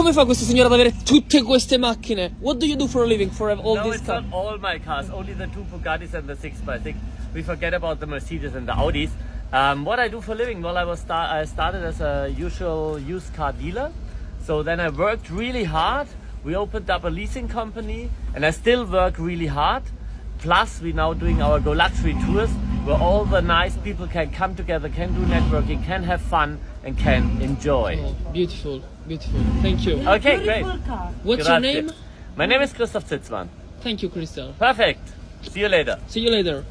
Come fa questo signore ad avere tutte queste macchine? What do you do for a living for all no, these cars? No, it's not all my cars, only the 2 Bugattis and the 6x6. We forget about the Mercedes and the Audis. What I do for a living? Well, I started as a usual used car dealer. So then I worked really hard. We opened up a leasing company and I still work really hard. Plus, we're now doing our Go Luxury tours where all the nice people can come together, can do networking, can have fun and can enjoy. Oh, beautiful, beautiful. Thank you. Okay, great. What's your name? My name is Christoph Zitzman. Thank you, Christoph. Perfect. See you later. See you later.